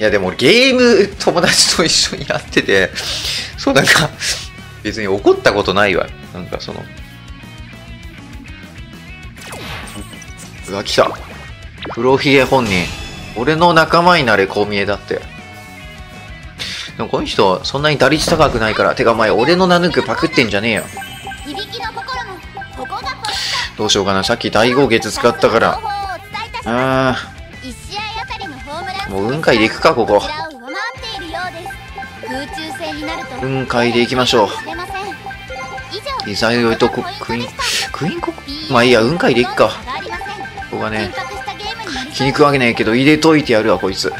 いやでもゲーム友達と一緒にやってて、そうなんか別に怒ったことないわ。なんかその、うわ来た、黒ひげ本人、俺の仲間になれこう見えだって。でもこの人そんなに打率高くないから。てかお前俺の名抜くパクってんじゃねえよ。どうしようかな、さっき第5月使ったから。あー、もう雲海で行くか。ここ雲海で行きましょう。イザヨイとクイーンクイーンコ、まあいいや、雲海で行くか。ここがね気に食うわけねえけど入れといてやるわこいつ。うん、ま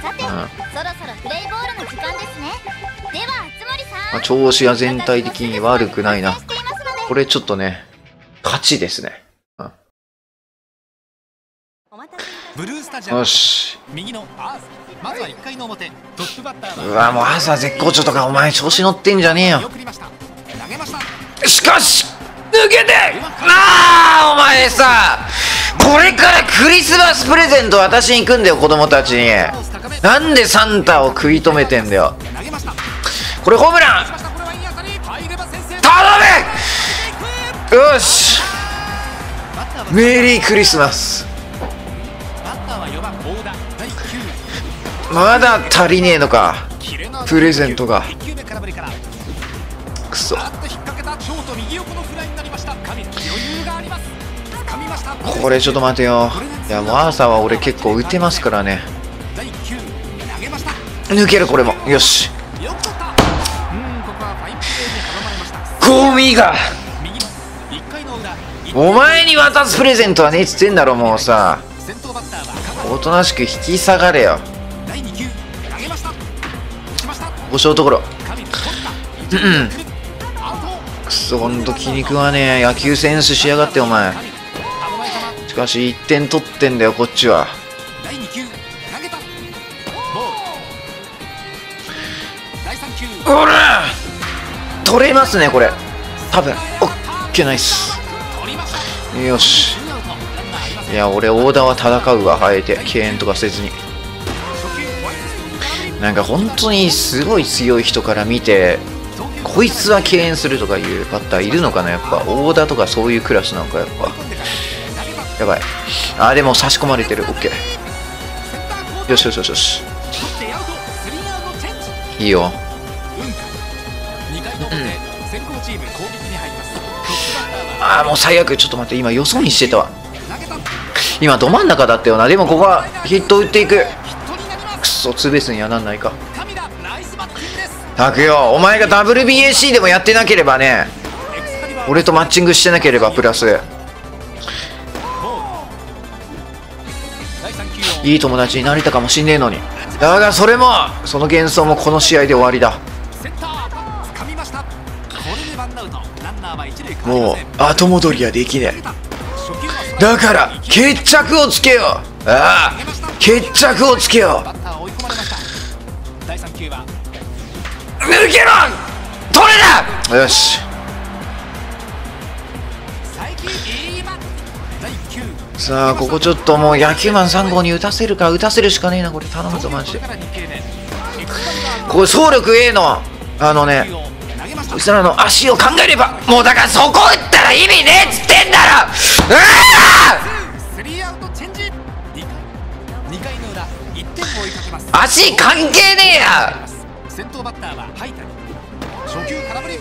あ、調子は全体的に悪くないな。これちょっとね勝ちですね。よし、うわもう朝絶好調とか、お前調子乗ってんじゃねえよ。しかし抜けて、ああお前さ、これからクリスマスプレゼント渡しに行くんだよ子供たちに。なんでサンタを食い止めてんだよ。これホームラン頼む。よし、メリークリスマス。まだ足りねえのかプレゼントが。くそ、これちょっと待てよ。いやもう朝は俺結構打てますからね。抜ける、これも。よし、ゴミがお前に渡すプレゼントはねえっつってんだろ。もうさ、おとなしく引き下がれよ。故障ところ、くそ、ほんと気に食わねえ野球センスしやがってお前。しかし1点取ってんだよこっちは。おら取れますねこれ多分。オッケー、ナイス。よし、いや俺大田は戦うわ、あえて敬遠とかせずに。なんか本当にすごい強い人から見てこいつは敬遠するとかいうバッターいるのかな。やっぱ大田とかそういうクラスなのか。やっぱやばい。あーでも差し込まれてる。 OK、 よしよしよしよし、いいよ、うん、ああもう最悪。ちょっと待って、今よそ見してたわ。今ど真ん中だったよな。でもここはヒット打っていく。ツーベースにはなんないか。拓よ、お前が WBAC でもやってなければね、俺とマッチングしてなければプラスいい友達になれたかもしんねえのに。だがそれもその幻想もこの試合で終わりだ。もう後戻りはできねえ。だから決着をつけよう。ああ決着をつけよう。抜けろ、取れだ。よし、さあここちょっともう野球マン3号に打たせるか。打たせるしかねえなこれ、頼むぞマジで。これ総力 A のあのね、うちらの足を考えればもう、だからそこ打ったら意味ねえっつってんだろ。足関係ねえや。先頭バッターはハイタニ。初球空振り。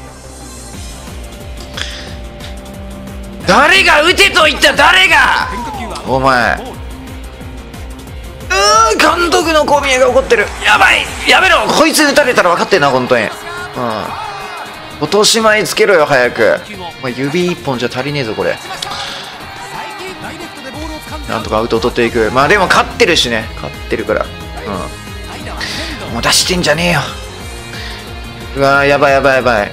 誰が打てと言った、誰が。お前、監督の小宮が怒ってる。やばい、やめろ、こいつ打たれたら分かってんな本当に。うん、落とし前つけろよ早く。まあ、指一本じゃ足りねえぞこれ。なんとかアウトを取っていく。まあでも勝ってるしね、勝ってるから、うん、もう出してんじゃねえよ。うわーやばいやばいやばい、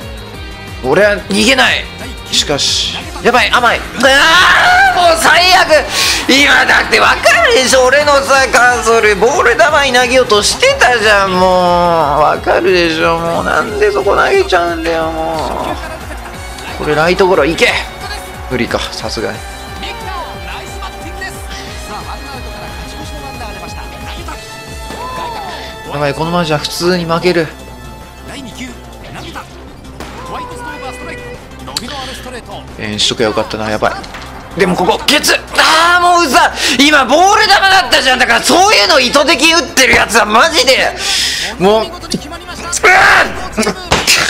俺は逃げない。しかしやばい、甘い。あーもう最悪。今だって分かるでしょ、俺のさカーソルボール球に投げようとしてたじゃん。もう分かるでしょ、もうなんでそこ投げちゃうんだよ。もうこれライトゴロいけ、無理かさすがに。やばい、このままじゃ普通に負ける。演じとけばよかったな。やばい。でもここケツ、ああもうさ、今ボール球だったじゃん。だからそういうの意図的に打ってるやつはマジでもう、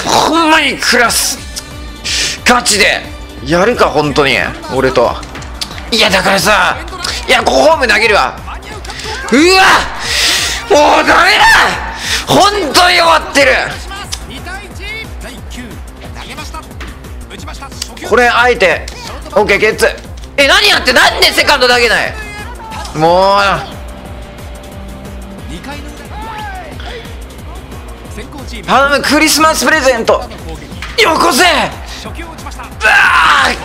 ほんまにクラスガチでやるか本当に俺と。いやだからさ、いやここホーム投げるわ。うわもうダメだ、本当に終わってる。これあえて OK ゲッツ。え、何やって、なんでセカンド投げない。もう頼む、クリスマスプレゼントよこせ。うわー、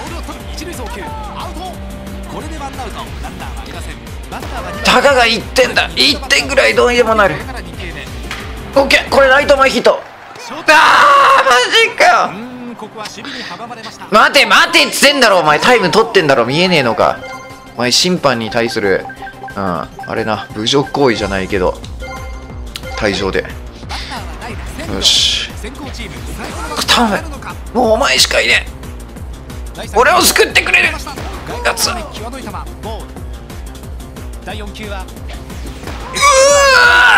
たかが1点だ、1点ぐらいどうにでもなる。 OK これライト前ヒット。あーマジかよ、待て待てっつってんだろお前、タイム取ってんだろ、見えねえのかお前。審判に対する、うん、あれな、侮辱行為じゃないけど退場で。よし頼む、もうお前しかいねえ、俺を救ってくれるやつ。うわ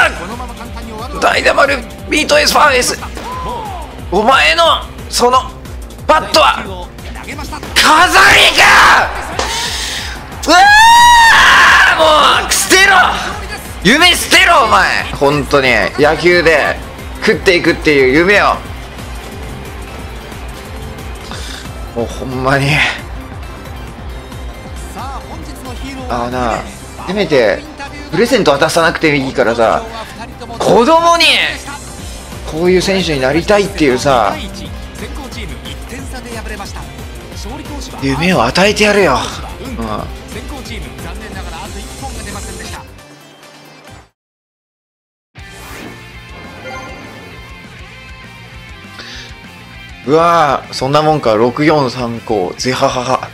ー、ダイナマルビートエスファーエス、お前のそのバットは飾りか。うわーもう捨てろ、夢捨てろお前。本当に野球で食っていくっていう夢をもうほんまに、ああなあ、せめてプレゼント渡さなくていいからさ、子供にこういう選手になりたいっていうさ、夢を与えてやるよ、うん、うわーそんなもんか。 643 個ゼハハハ。